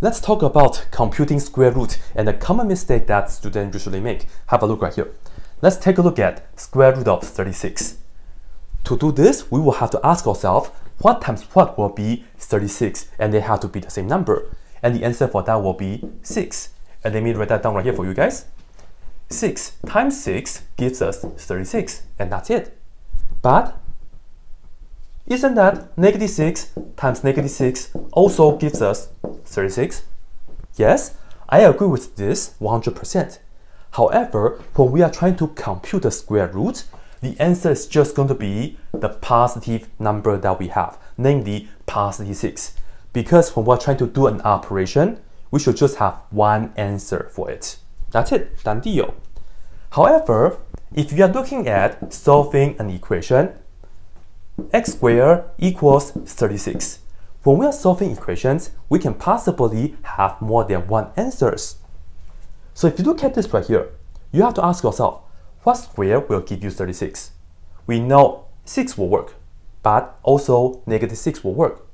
Let's talk about computing square root and a common mistake that students usually make. Have a look right here. Let's take a look at square root of 36. To do this, we will have to ask ourselves what times what will be 36, and they have to be the same number. And the answer for that will be 6. And let me write that down right here for you guys. 6 times 6 gives us 36, and that's it. But isn't that negative 6 times negative 6 also gives us 36? Yes, I agree with this 100%. However, when we are trying to compute the square root, the answer is just going to be the positive number that we have, namely positive 6. Because when we're trying to do an operation, we should just have one answer for it. That's it, done deal. However, if you are looking at solving an equation, x squared equals 36. When we are solving equations, we can possibly have more than one answers. So if you look at this right here, you have to ask yourself, what square will give you 36? We know 6 will work, but also negative 6 will work.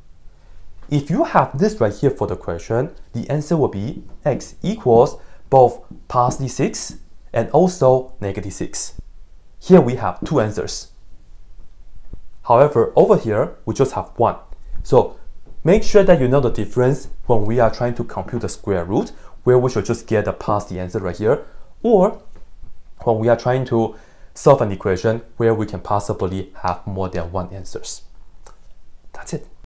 If you have this right here for the question, the answer will be x equals both positive 6 and also negative 6. Here we have two answers. However, over here, we just have one. So make sure that you know the difference when we are trying to compute the square root, where we should just get the positive answer right here, or when we are trying to solve an equation where we can possibly have more than one answers. That's it.